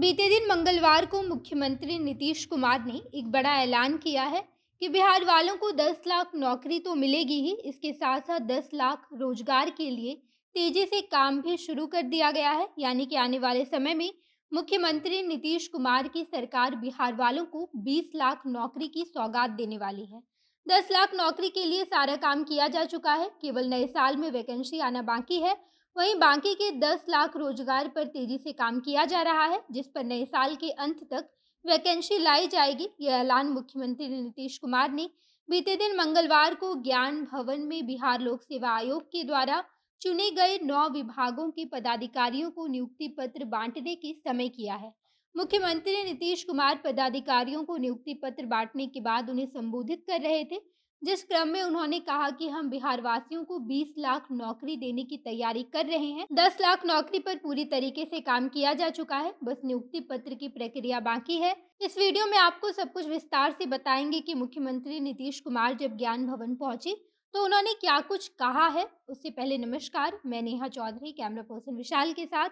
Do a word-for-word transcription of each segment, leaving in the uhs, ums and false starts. बीते दिन मंगलवार को मुख्यमंत्री नीतीश कुमार ने एक बड़ा ऐलान किया है कि बिहार वालों को दस लाख नौकरी तो मिलेगी ही, इसके साथ साथ दस लाख रोजगार के लिए तेजी से काम भी शुरू कर दिया गया है। यानी कि आने वाले समय में मुख्यमंत्री नीतीश कुमार की सरकार बिहार वालों को बीस लाख नौकरी की सौगात देने वाली है। दस लाख नौकरी के लिए सारा काम किया जा चुका है, केवल नए साल में वैकेंसी आना बाकी है। वहीं बाकी के दस लाख रोजगार पर तेजी से काम किया जा रहा है, जिस पर नए साल के अंत तक वैकेंसी लाई जाएगी। यह ऐलान मुख्यमंत्री नीतीश कुमार ने बीते दिन मंगलवार को ज्ञान भवन में बिहार लोक सेवा आयोग के द्वारा चुने गए नौ विभागों के पदाधिकारियों को नियुक्ति पत्र बांटने के समय किया है। मुख्यमंत्री नीतीश कुमार पदाधिकारियों को नियुक्ति पत्र बांटने के बाद उन्हें संबोधित कर रहे थे, जिस क्रम में उन्होंने कहा कि हम बिहार वासियों को बीस लाख नौकरी देने की तैयारी कर रहे हैं। दस लाख नौकरी पर पूरी तरीके से काम किया जा चुका है, बस नियुक्ति पत्र की प्रक्रिया बाकी है। इस वीडियो में आपको सब कुछ विस्तार से बताएंगे कि मुख्यमंत्री नीतीश कुमार जब ज्ञान भवन पहुंचे तो उन्होंने क्या कुछ कहा है। उससे पहले नमस्कार, मैं नेहा चौधरी कैमरा पर्सन विशाल के साथ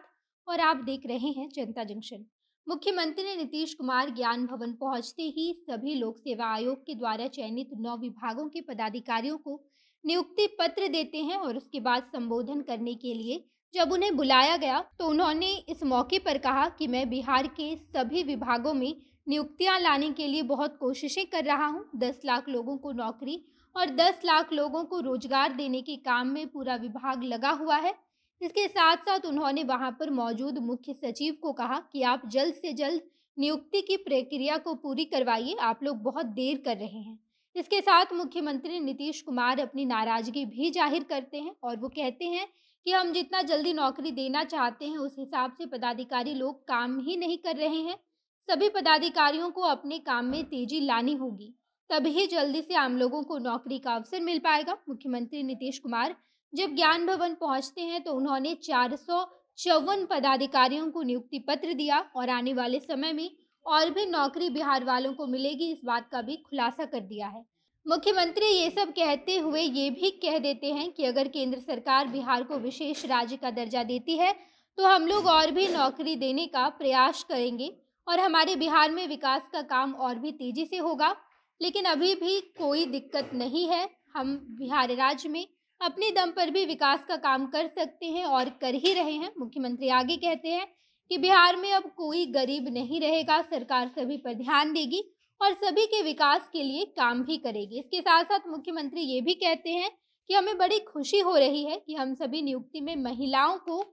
और आप देख रहे हैं जनता जंक्शन। मुख्यमंत्री नीतीश कुमार ज्ञान भवन पहुंचते ही सभी लोक सेवा आयोग के द्वारा चयनित नौ विभागों के पदाधिकारियों को नियुक्ति पत्र देते हैं और उसके बाद संबोधन करने के लिए जब उन्हें बुलाया गया तो उन्होंने इस मौके पर कहा कि मैं बिहार के सभी विभागों में नियुक्तियां लाने के लिए बहुत कोशिशें कर रहा हूं। दस लाख लोगों को नौकरी और दस लाख लोगों को रोजगार देने के काम में पूरा विभाग लगा हुआ है। इसके साथ साथ उन्होंने वहां पर मौजूद मुख्य सचिव को कहा कि आप जल्द से जल्द नियुक्ति की प्रक्रिया को पूरी करवाइए, आप लोग बहुत देर कर रहे हैं। इसके साथ मुख्यमंत्री नीतीश कुमार अपनी नाराजगी भी जाहिर करते हैं और वो कहते हैं कि हम जितना जल्दी नौकरी देना चाहते हैं उस हिसाब से पदाधिकारी लोग काम ही नहीं कर रहे हैं। सभी पदाधिकारियों को अपने काम में तेजी लानी होगी, तभी जल्दी से आम लोगों को नौकरी का अवसर मिल पाएगा। मुख्यमंत्री नीतीश कुमार जब ज्ञान भवन पहुंचते हैं तो उन्होंने चार सौ चौवन पदाधिकारियों को नियुक्ति पत्र दिया और आने वाले समय में और भी नौकरी बिहार वालों को मिलेगी, इस बात का भी खुलासा कर दिया है। मुख्यमंत्री ये सब कहते हुए ये भी कह देते हैं कि अगर केंद्र सरकार बिहार को विशेष राज्य का दर्जा देती है तो हम लोग और भी नौकरी देने का प्रयास करेंगे और हमारे बिहार में विकास का काम और भी तेजी से होगा। लेकिन अभी भी कोई दिक्कत नहीं है, हम बिहार राज्य में अपने दम पर भी विकास का काम कर सकते हैं और कर ही रहे हैं। मुख्यमंत्री आगे कहते हैं कि बिहार में अब कोई गरीब नहीं रहेगा, सरकार सभी पर ध्यान देगी और सभी के विकास के लिए काम भी करेगी। इसके साथ साथ मुख्यमंत्री ये भी कहते हैं कि हमें बड़ी खुशी हो रही है कि हम सभी नियुक्ति में महिलाओं को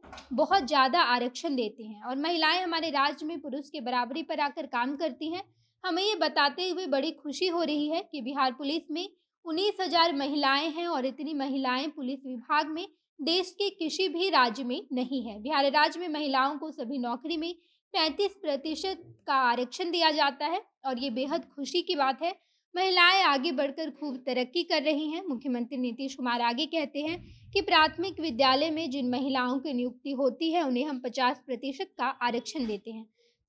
बहुत ज़्यादा आरक्षण देते हैं और महिलाएँ हमारे राज्य में पुरुष के बराबरी पर आकर काम करती हैं। हमें ये बताते हुए बड़ी खुशी हो रही है कि बिहार पुलिस में उन्नीस हजार महिलाएं हैं और इतनी महिलाएं पुलिस विभाग में देश के किसी भी राज्य में नहीं है। बिहार राज्य में महिलाओं को सभी नौकरी में पैंतीस प्रतिशत का आरक्षण दिया जाता है और ये बेहद खुशी की बात है। महिलाएं आगे बढ़कर खूब तरक्की कर रही हैं। मुख्यमंत्री नीतीश कुमार आगे कहते हैं कि प्राथमिक विद्यालय में जिन महिलाओं की नियुक्ति होती है उन्हें हम पचास प्रतिशत का आरक्षण देते हैं।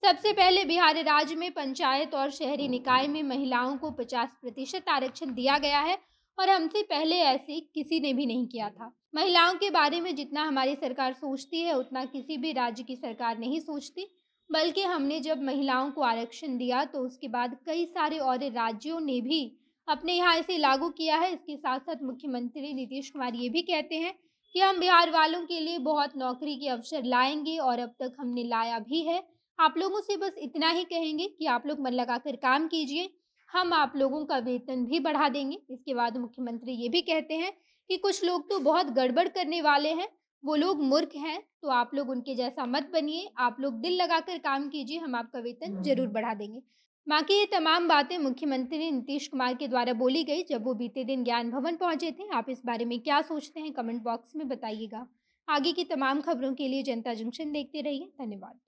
सबसे पहले बिहार राज्य में पंचायत और शहरी निकाय में महिलाओं को पचास प्रतिशत आरक्षण दिया गया है और हमसे पहले ऐसे किसी ने भी नहीं किया था। महिलाओं के बारे में जितना हमारी सरकार सोचती है उतना किसी भी राज्य की सरकार नहीं सोचती, बल्कि हमने जब महिलाओं को आरक्षण दिया तो उसके बाद कई सारे और राज्यों ने भी अपने यहाँ इसे लागू किया है। इसके साथ साथ मुख्यमंत्री नीतीश कुमार ये भी कहते हैं कि हम बिहार वालों के लिए बहुत नौकरी के अवसर लाएंगे और अब तक हमने लाया भी है। आप लोगों से बस इतना ही कहेंगे कि आप लोग मन लगाकर काम कीजिए, हम आप लोगों का वेतन भी बढ़ा देंगे। इसके बाद मुख्यमंत्री ये भी कहते हैं कि कुछ लोग तो बहुत गड़बड़ करने वाले हैं, वो लोग मूर्ख हैं, तो आप लोग उनके जैसा मत बनिए, आप लोग दिल लगाकर काम कीजिए, हम आपका वेतन जरूर बढ़ा देंगे। बाकी ये तमाम बातें मुख्यमंत्री नीतीश कुमार के द्वारा बोली गई जब वो बीते दिन ज्ञान भवन पहुंचे थे। आप इस बारे में क्या सोचते हैं कमेंट बॉक्स में बताइएगा। आगे की तमाम खबरों के लिए जनता जंक्शन देखते रहिए। धन्यवाद।